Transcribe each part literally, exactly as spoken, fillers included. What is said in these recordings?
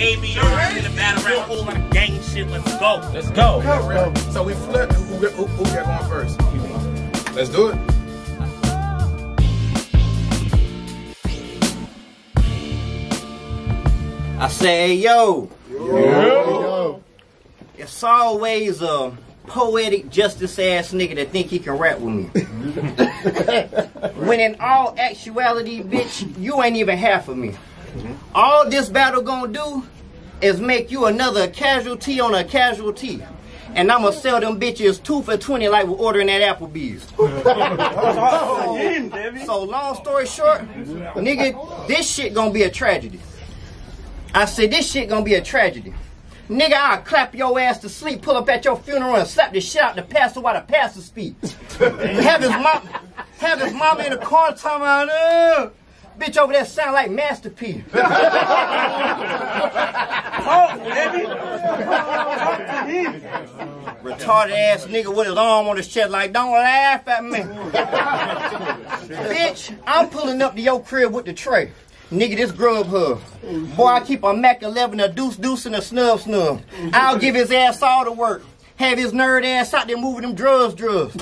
A B O in the battle round. All that gang shit. Let's go. Let's go. Go. So we flip. Who got going first? Let's do it. I say, yo. Yo. Yo. It's always a poetic justice ass nigga that think he can rap with me. When in all actuality, bitch, you ain't even half of me. All this battle gonna do is make you another casualty on a casualty. And I'ma sell them bitches two for twenty like we're ordering at Applebee's. so, so long story short, nigga, this shit gonna be a tragedy. I said this shit gonna be a tragedy. Nigga, I'll clap your ass to sleep, pull up at your funeral and slap the shit out the pastor while the pastor speaks. have, his mom, have his mama in the car talking about, uh, bitch over there sound like Master P. Talk, baby. Talk to him. Retarded ass nigga with his arm on his chest like, don't laugh at me. Bitch, I'm pulling up to your crib with the tray. Nigga, this grub hub. Boy, I keep a Mac eleven, a deuce deuce, and a snub snub. I'll give his ass all the work. Have his nerd ass out there moving them drugs drugs.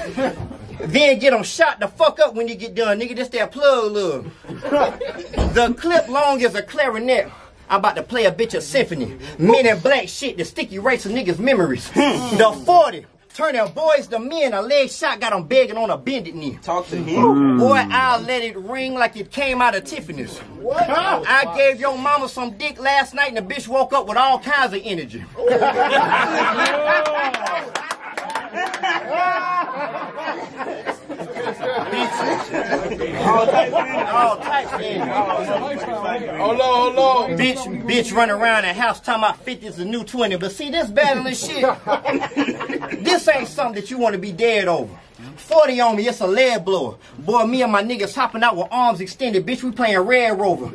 Then get him shot the fuck up when you get done. Nigga, this that plug love. The clip long as a clarinet. I'm about to play a bitch a symphony. Men in black shit, the sticky race of niggas' memories. The forty. Turn them boys to men, a leg shot got them begging on a bended knee. Talk to him. Boy, I'll let it ring like it came out of Tiffany's. What? Oh, I wow. gave your mama some dick last night and the bitch woke up with all kinds of energy. All types of energy. Hold on, hold on. Bitch, bitch run around the house talking about fifty's a new twenty. But see, this battling shit, this ain't something that you want to be dead over. forty on me, it's a lead blower. Boy, me and my niggas hopping out with arms extended. Bitch, we playing Red Rover.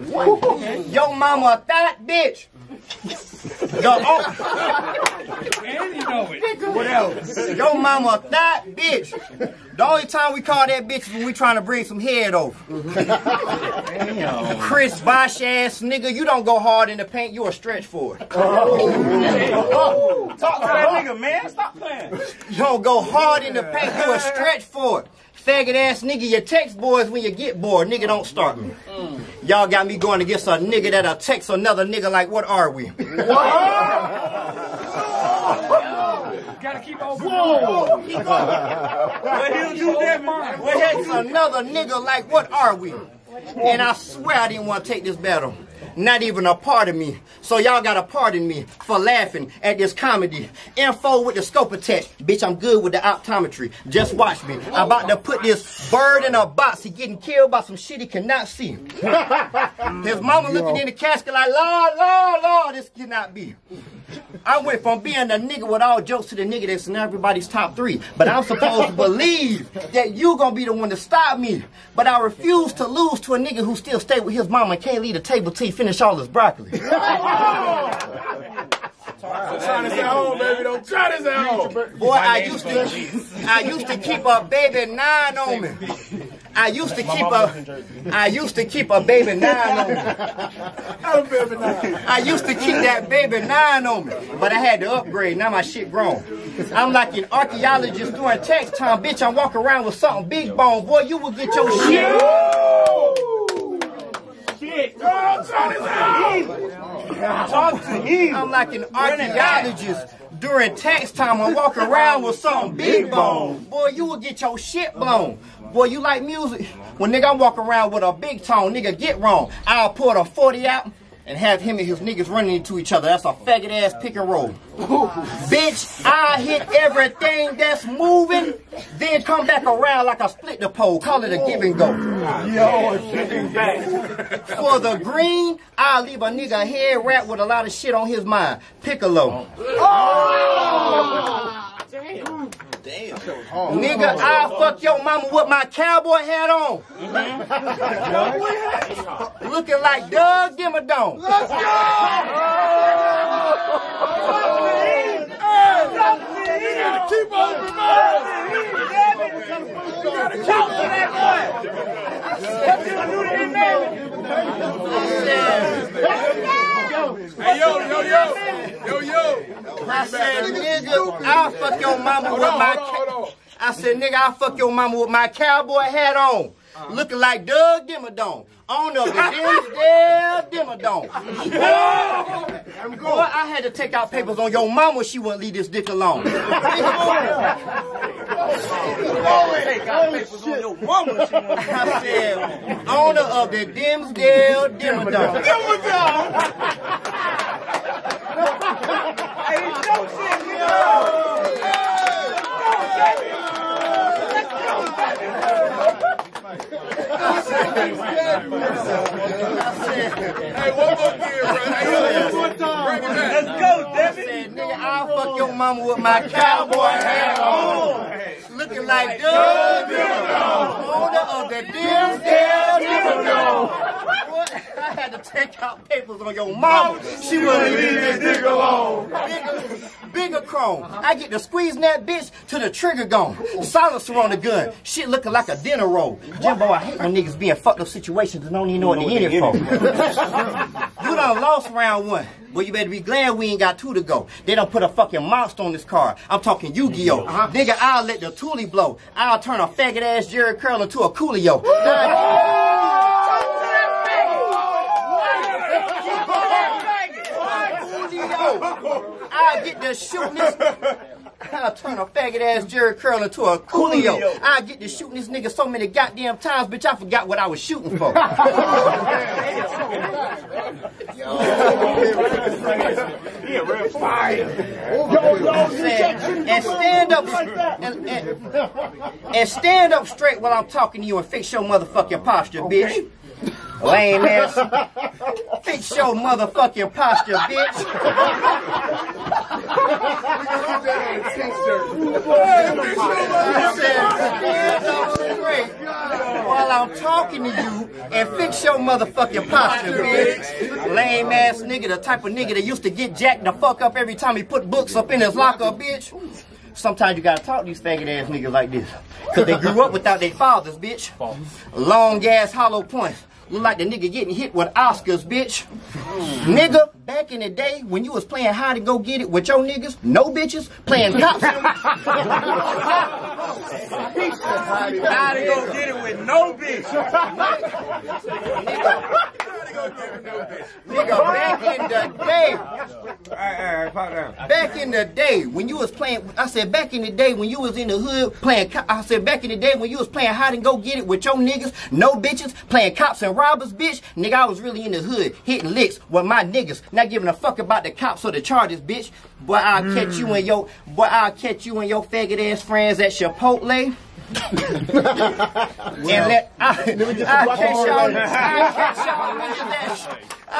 Yo mama a thot, bitch. Yo, oh. And you know it. What else? Yo mama a thot, bitch. The only time we call that bitch is when we trying to bring some head over. Damn. Chris Bosh ass nigga, you don't go hard in the paint, you a stretch for it. Oh. Talk to that nigga, man. Stop playing. You don't go hard in the paint, you a stretch for it. Faggot ass nigga, you text boys when you get bored. Nigga, don't start me. Mm. Y'all got me going against a nigga that'll text another nigga like, what are we? Gotta keep on. Whoa! Keep on. Well, he'll do that, man. Well, he'll do another nigga like, what are we? And I swear I didn't want to take this battle. Not even a part of me. So y'all gotta pardon me for laughing at this comedy. Info with the scope attached. Bitch, I'm good with the optometry. Just watch me. I'm about to put this bird in a box. He getting killed by some shit he cannot see. His mama looking in the casket like, Lord, Lord, Lord, this cannot be. I went from being the nigga with all jokes to the nigga that's in everybody's top three. But I'm supposed to believe that you gonna be the one to stop me. But I refuse to lose to a nigga who still stay with his mama and can't leave the table till he finish all his broccoli. Try this at home, baby. Don't try this at home. Boy, I used to, I used to keep a baby nine on me. I used to keep a, I used to keep a baby nine on me. I used to keep that baby nine on me, but I had to upgrade. Now my shit grown. I'm like an archaeologist during tax time, bitch. I'm walking around with something big bone, boy. You will get your shit. Shit. Girl, talk to him. Talk to him. I'm like an archaeologist. During tax time, I walk around with something big bone. Boy, you will get your shit blown. Boy, you like music? When nigga, I walk around with a big tone, nigga, get wrong. I'll pour the forty out and have him and his niggas running into each other. That's a faggot ass pick and roll. Bitch, I hit everything that's moving, then come back around like I split the pole. Call it a give and go. Yo, for the green, I'll leave a nigga head wrapped with a lot of shit on his mind. Piccolo. Oh! Damn. Damn. Oh. Nigga, I'll fuck your mama with my cowboy hat on. Mm-hmm. Looking like Doug Dimmadome. Let's go! Oh. Oh. Keep on reminding. Talk to that boy. Let's do the new man. yo, hey, yo, yo, yo, yo, yo. I said, nigga, I'll fuck your mama hold with on, my. Hold on, hold on. I said, nigga, I'll fuck your mama with my cowboy hat on. Uh -huh. Looking like Doug Dimmadome. On the Denzel Dimmadome. Boy, I had to take out papers on your mama. She wouldn't leave this dick alone. Take out papers on your mama. She wouldn't leave this I said, owner of the Denzel Dimmadome. Hey, one more beer, bro. Hey, one more time. Let's go, Devy. I said, nigga, I'll fuck your mama with my cowboy hat on. Looking like Doug Dimmadome. Owner of the Denzel Dimmadome. I had to take out papers on your mama. She wouldn't leave this nigga alone. Bigger chrome. I get to squeezing that bitch to the trigger gone. Silencer on the gun. Shit looking like a dinner roll. Jimbo, I hate when niggas be in fucked up situations and don't even know what the end is for. You done lost round one. Well, you better be glad we ain't got two to go. They done put a fucking monster on this card. I'm talking Yu-Gi-Oh. Uh-huh. Nigga, I'll let the Thule blow. I'll turn a faggot ass Jerry Curl into a Coolio. I'll get to shooting this. I'll turn a faggot ass Jerry Curl into a Coolio. Coolio. I'll get to shooting this nigga so many goddamn times, bitch, I forgot what I was shooting for. And stand up and, and, and stand up straight while I'm talking to you and fix your motherfucking posture, bitch. Lame ass. Fix your motherfucking posture, bitch. While I'm talking to you and fix your motherfucking posture, bitch. Lame ass nigga, the type of nigga that used to get jacked the fuck up every time he put books up in his locker, bitch. Sometimes you gotta talk to these faggot ass niggas like this. Cause they grew up without their fathers, bitch. Long ass hollow points. Look like the nigga getting hit with Oscars, bitch. Mm. Nigga, back in the day when you was playing hide and go get it with your niggas, no bitches, playing cops. Hide and go get it with no bitch. Nigga, nigga, back in the day. All right, all right, pop down. Back in the day when you was playing, I said back in the day when you was in the hood playing cops, I said back in the day when you was playing hide and go get it with your niggas, no bitches, playing cops and robbers, bitch. Nigga, I was really in the hood, hitting licks with my niggas, not giving a fuck about the cops or the charges, bitch. Boy, I'll mm. catch you and your boy, I'll catch you and your faggot ass friends at Chipotle. and let I, I'll catch y'all niggas at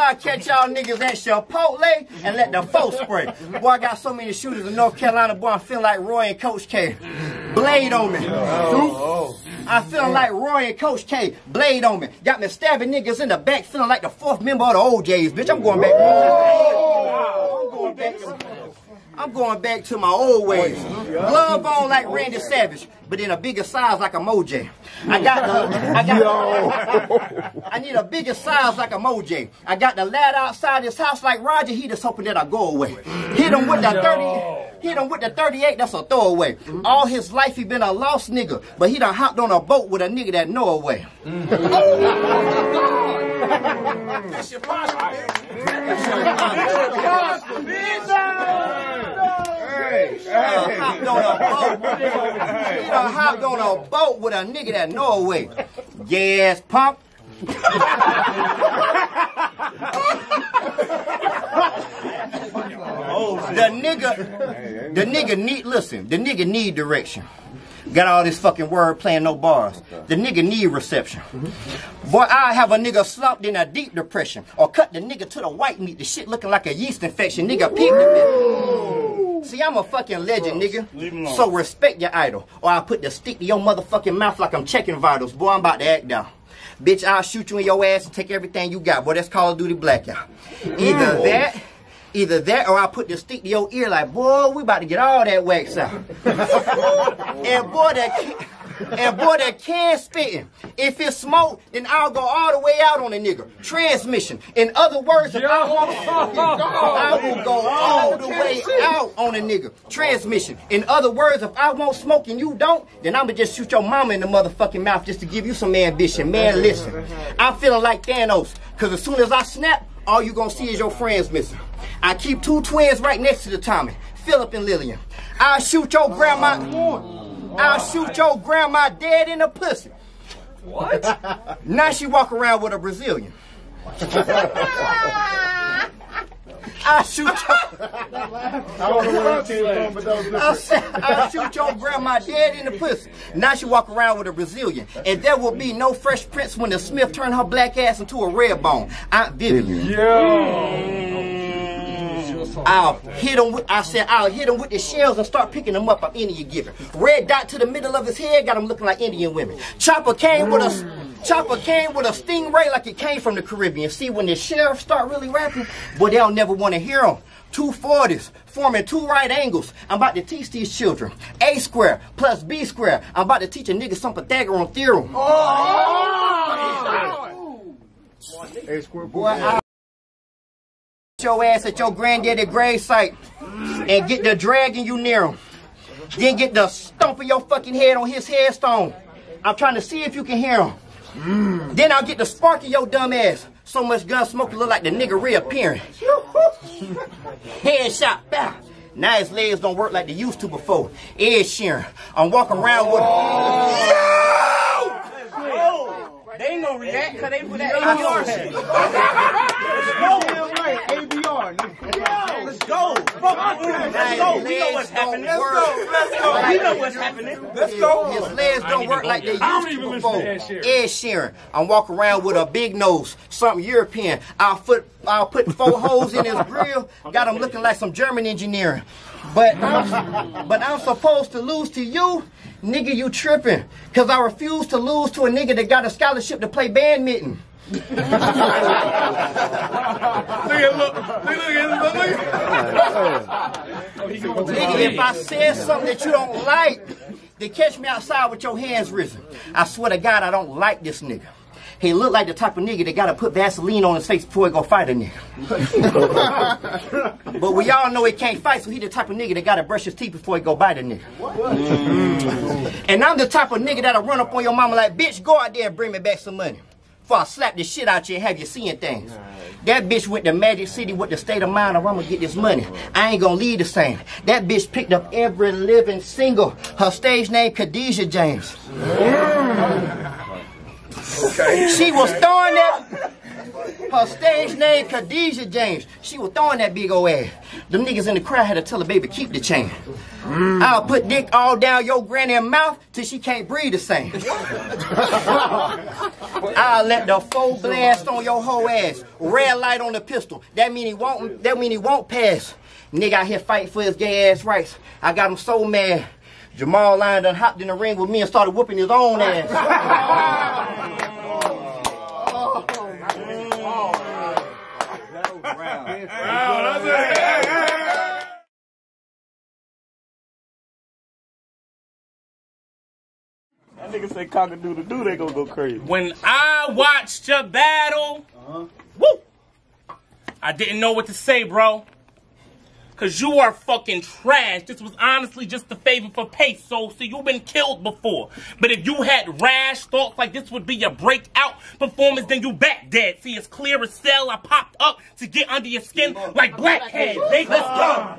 I'll catch y'all niggas at Chipotle and let the folks spray. Boy, I got so many shooters in North Carolina, boy, I feel like Roy and Coach K. Blade on me. Oh, oh. I feel like Roy and Coach K. Blade on me. Got me stabbing niggas in the back, feeling like the fourth member of the old Jays, bitch. I'm going back. I'm going back. I'm going back to my old ways. Glove on like Randy Savage, but in a bigger size like a Mojay. I got the, I got. The, I need a bigger size like a Mojay. I got the lad outside his house like Roger. He just hoping that I go away. Hit him with the thirty. Hit him with the thirty-eight, that's a throwaway. Mm-hmm. All his life he been a lost nigga, but he done hopped on a boat with a nigga that know away. Mm-hmm. Oh, that's your posture, bitch. That's your posture, bitch. Hey, hey. He done hopped on a boat. He done hopped on a boat with a nigga that know away. Yes, pump. The nigga, the nigga need, listen, the nigga need direction. Got all this fucking word playing no bars. The nigga need reception. Boy, I have a nigga slopped in a deep depression. Or cut the nigga to the white meat, the shit looking like a yeast infection. Nigga peep the bitch. See, I'm a fucking legend, nigga. So respect your idol. Or I'll put the stick to your motherfucking mouth like I'm checking vitals. Boy, I'm about to act down. Bitch, I'll shoot you in your ass and take everything you got. Boy, that's Call of Duty Blackout. Either that... Either that or I put the stick to your ear like, boy, we about to get all that wax out. And boy, that... And boy, that can spitting. If it's smoke, then I'll go all the way out on a nigga. Transmission. In other words, if Yo. I want to fucking go, I will go all the way out on a nigga. Transmission. In other words, if I want smoke and you don't, then I'ma just shoot your mama in the motherfucking mouth just to give you some ambition. Man, listen. I'm feeling like Thanos, because as soon as I snap, all you gonna see is your friends missing. I keep two twins right next to the Tommy, Philip and Lillian. I'll shoot your grandma. Oh, I'll shoot your grandma dead in the pussy. What? Now she walk around with a Brazilian. I'll shoot your... I'll, I'll shoot your grandma dead in the pussy. Now she walk around with a Brazilian. And there will be no Fresh Prince when the Smith turned her black ass into a red bone. Aunt Vivian. Yeah. I'll hit him with, I said, I'll hit him with the shells and start picking him up on any you give him. Red dot to the middle of his head, got him looking like Indian women. Chopper came with a, Chopper came with a stingray like it came from the Caribbean. See, when the sheriffs start really rapping, boy, they'll never want to hear him. two forties, forming two right angles. I'm about to teach these children. A square plus B square. I'm about to teach a nigga some Pythagorean theorem. Oh! A square, boy, I your ass at your granddaddy grave site and get the dragging you near him, then get the stomp of your fucking head on his headstone. I'm trying to see if you can hear him. Mm. Then I'll get the spark in your dumb ass. So much gun smoke you look like the nigga reappearing. Headshot, bah. Now his legs don't work like they used to before. Ed Sheeran. I'm walking around with him. Oh. No! Oh. They ain't gonna react because they put that A D R shit. A D R. Let's go. Let's go. We know what's happening. Let's go. Let's go. We know what's happening. Let's go. His legs don't work like they used to before. Ed Sheeran. I'm walking around with a big nose, something European. I'll put, I'll put four holes in his grill. Got him looking like some German engineering. But I'm, but I'm supposed to lose to you? Nigga, you tripping. Because I refuse to lose to a nigga that got a scholarship to play badminton. Look at look, look, look at look, look. Nigga, if I said something that you don't like, then catch me outside with your hands risen. I swear to God, I don't like this nigga. He look like the type of nigga that gotta put Vaseline on his face before he go fight a nigga. But we all know he can't fight, so he the type of nigga that gotta brush his teeth before he go bite a nigga. Mm. And I'm the type of nigga that'll run up on your mama like, bitch, go out there and bring me back some money. Before I slap this shit out you and have you seeing things. That bitch went to Magic City with the state of mind of I'm gonna get this money. I ain't gonna leave the same. That bitch picked up every living single. Her stage name, Khadijah James. Mm. Okay. She was throwing that, her stage name Khadijah James. She was throwing that big old ass. Them niggas in the crowd had to tell her baby, keep the chain. Mm. I'll put dick all down your granny's mouth till she can't breathe the same. I'll let the full blast on your whole ass. Red light on the pistol. That mean he won't, that mean he won't pass. Nigga out here fighting for his gay ass rights. I got him so mad. Jamal Lyon done hopped in the ring with me and started whooping his own ass. That nigga say cock-a-doodle-doo, they gonna go crazy. When I watched your battle, uh-huh. Woo! I didn't know what to say, bro. Cause you are fucking trash. This was honestly just a favor for peso. So you've been killed before. But if you had rash thoughts like this would be your breakout performance, then you back dead. See, it's clear as cell. I popped up to get under your skin like blackhead. They uh,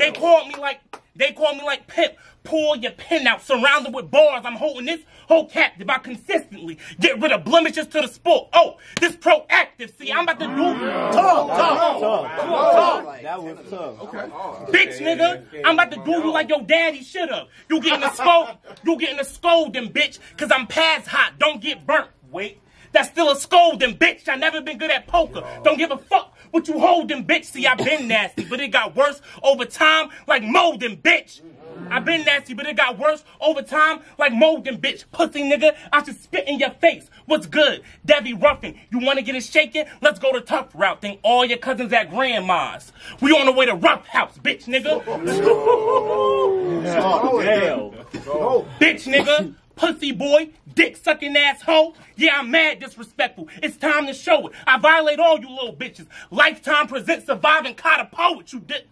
They called me like they called me like pimp. Pull your pen out, surrounded with bars. I'm holding this whole captive. I consistently get rid of blemishes to the sport. Oh, this proactive. See, I'm about to do talk, talk, talk. That was tough. Okay. Bitch, nigga, I'm about to do you like your daddy should have. You getting a scold? You getting a scolding, bitch? Cause I'm past hot. Don't get burnt. Wait, that's still a scolding, bitch. I never been good at poker. Don't give a fuck what you holding, bitch. See, I been nasty, but it got worse over time, like molding, bitch. I been nasty, but it got worse over time, like molding, bitch. Pussy nigga, I should spit in your face. What's good? Devy Ruffin, you want to get it shaken? Let's go the tough route. Think all your cousins at grandma's. We on the way to Rough House, bitch nigga. Oh, hell. Oh. Bitch nigga, Pussy boy, dick sucking asshole. Yeah, I'm mad disrespectful. It's time to show it. I violate all you little bitches. Lifetime presents surviving Kai The Poet, you dick.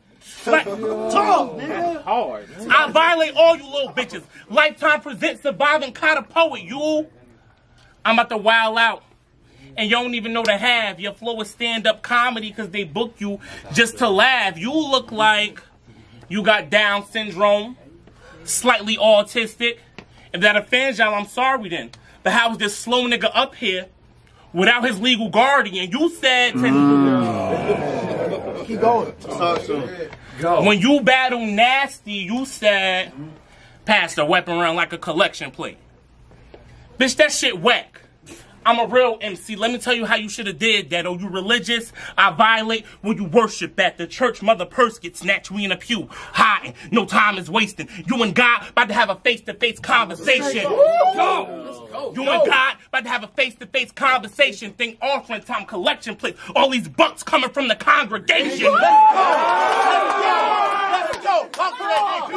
Like, talk, nigga. Hard. I violate all you little bitches. Lifetime presents surviving Kai The Poet, you. I'm about to wild out. And you don't even know to have. Your flow is stand-up comedy because they book you just to laugh. You look like you got Down syndrome, slightly autistic. If that offends y'all, I'm sorry then. But how is this slow nigga up here without his legal guardian? You said to mm. Keep going. Talk soon. Go. When you battle Nasty, you said pass the weapon around like a collection plate. Bitch, that shit whack. I'm a real M C. Let me tell you how you should have did that. Oh, you religious? I violate when you worship at the church. Mother purse gets snatched. We in a pew. Hiding. No time is wasting. You and God about to have a face-to-face conversation. Go. You and God about to have a face-to-face conversation. Think offering time, collection plate. All these bucks coming from the congregation. Let's go. Let's go. Talk to that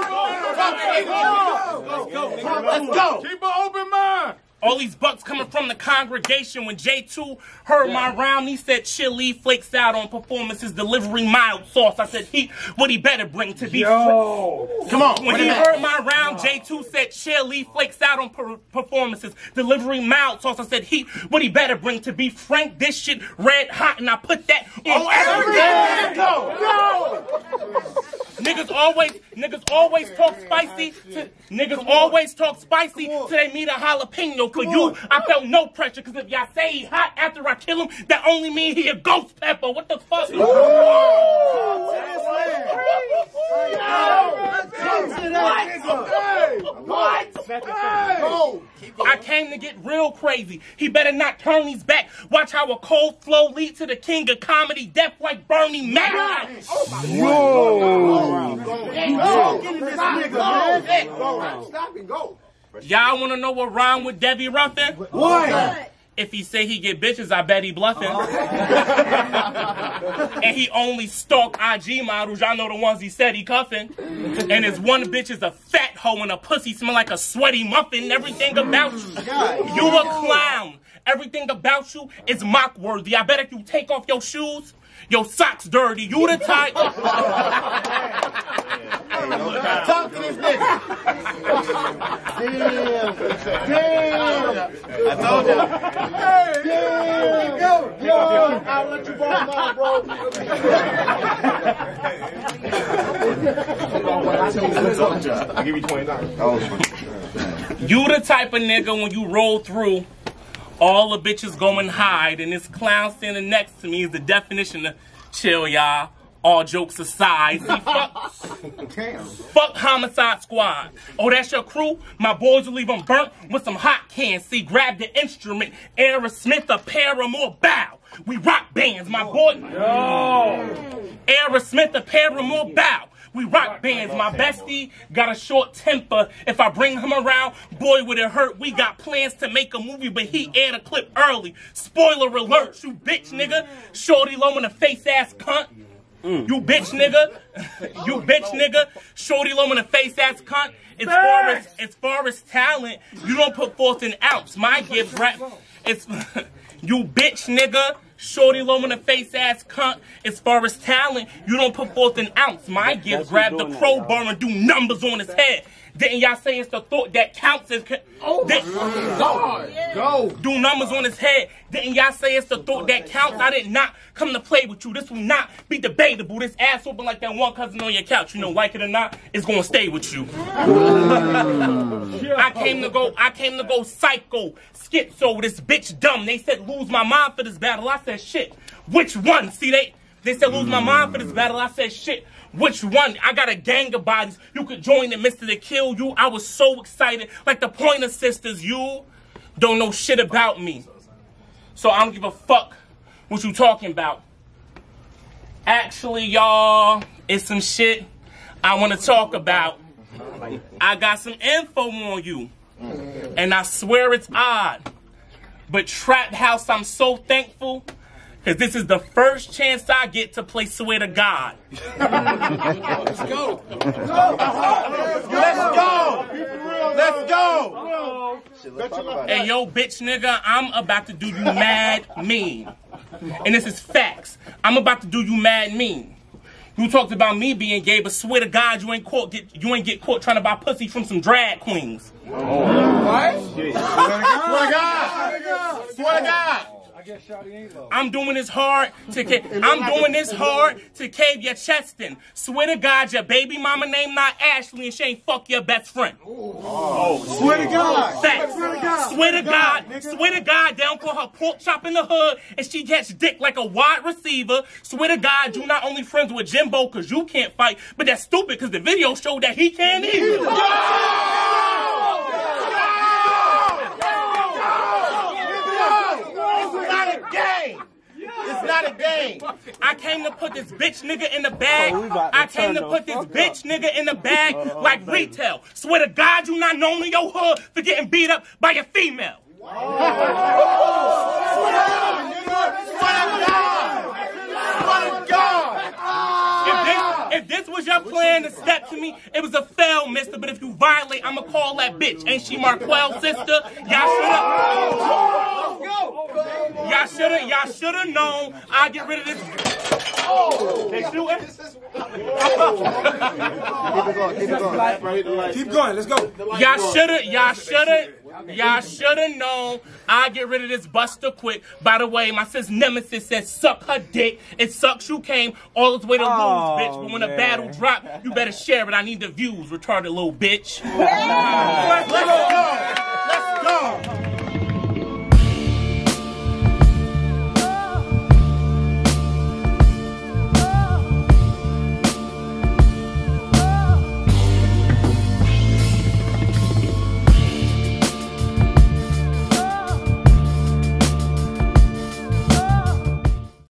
nigga. Let's go. Let's go. Keep an open mind. All these bucks coming from the congregation. When J two heard my round, he said chili flakes out on performances, delivering mild sauce. I said, he, what he better bring to these flicks. Come on. When he heard my round, J two said chili flakes out on per performances, delivering mild sauce. I said, he, what he better bring to be frank. This shit red hot, and I put that on everything. Go. Go. Niggas always, niggas always talk spicy. To, niggas always talk spicy till they meet a jalapeno. For you, I felt no pressure. Cause if y'all say he hot after I kill him, that only means he a ghost pepper. What the fuck? Ooh. Ooh. What? What? I came to get real crazy. He better not turn his back. Watch how a cold flow lead to the king of comedy, death like Bernie Mac. Oh my God. Whoa. Y'all want to know what rhymed with Devy Ruffin? What? If he say he get bitches, I bet he bluffing. Oh. And he only stalk I G models. Y'all know the ones he said he cuffing. And his one bitch is a fat hoe and a pussy smell like a sweaty muffin. Everything about you. You a clown. Everything about you is mock-worthy. I bet if you take off your shoes, your socks dirty. You the type. Talk to this nigga. Damn. Damn. I told you. Hey, damn. Go. Yo, I'll let you borrow mine, bro. I'll give you twenty-nine. You the type of nigga when you roll through, all the bitches go and hide, and this clown standing next to me is the definition of chill, y'all. All jokes aside. See, fuck, fuck Homicide Squad. Oh, that's your crew? My boys will leave them burnt with some hot cans. See, grab the instrument. Aerosmith, a Paramore, bow. We rock bands, my boy. Yo. Aerosmith, a Paramore, bow. We rock bands. My bestie got a short temper. If I bring him around, boy, would it hurt. We got plans to make a movie, but he aired a clip early. Spoiler alert, you bitch nigga. Shorty low in the face-ass cunt. You bitch nigga. You bitch nigga. Shorty low in the face-ass cunt. As far as, as far as talent, you don't put forth an ounce. My gift rap is... You bitch nigga. Shorty low in the face-ass cunt. As far as talent, you don't put forth an ounce. My gift, grab the crowbar and do numbers on his head. Didn't y'all say it's the thought that counts as... Oh, my God. Do numbers on his head. Didn't y'all say it's the thought that counts? I did not come to play with you. This will not be debatable. This ass open like that one cousin on your couch. You know, like it or not, it's going to stay with you. I came to go, I came to go psycho, schizo, this bitch dumb. They said, lose my mind for this battle. I said, shit, which one? See, they... They said, lose my mind for this battle. I said, shit, which one? I got a gang of bodies. You could join the Mister to kill you. I was so excited. Like the Pointer Sisters, you don't know shit about me. So I don't give a fuck what you talking about. Actually, y'all, it's some shit I want to talk about. I got some info on you. And I swear it's odd. But Trap House, I'm so thankful. Because this is the first chance I get to play Swear to God. Let's go. Let's go. Let's go. Let's go. Let's go. Shit, let's talk about hey, yo, bitch, nigga, I'm about to do you mad mean. And this is facts. I'm about to do you mad mean. You talked about me being gay, but swear to God, you ain't caught. Get, you ain't get caught trying to buy pussy from some drag queens. Oh. What? Swear to God. Swear to God. Swear to God. I'm doing this hard to cave. I'm doing this hard to cave your chest in. Swear to God, your baby mama name not Ashley, and she ain't fuck your best friend. Oh, swear to God. Swear to God. Swear to God. Swear to God. They don't call her pork chop in the hood, and she gets dick like a wide receiver. Swear to God, you not only friends with Jimbo because you can't fight, but that's stupid because the video showed that he can't either. Not a game. I came to put this bitch nigga in the bag. Oh, I came to put this bitch up. nigga in the bag uh, like baby. Retail. Swear to God, you not known in your hood for getting beat up by a female. Wow. Oh. Swear to God. Swear to God. Swear to God. If this, if this was your plan to step to me, it was a fail, mister. But if you violate, I'ma call that bitch. Ain't she Marquelle's sister? Y'all shut up. Let's go. Y'all shoulda, y'all shoulda known. I get rid of this. Oh, they shooting. Keep, keep going. Let's go. Y'all shoulda, y'all shoulda, y'all shoulda known. I get rid of this Buster quick. By the way, my sis Nemesis says suck her dick. It sucks you came all this way to lose, oh, bitch. But when man. the battle drop, you better share it. I need the views, retarded little bitch. Let's go. Let's go.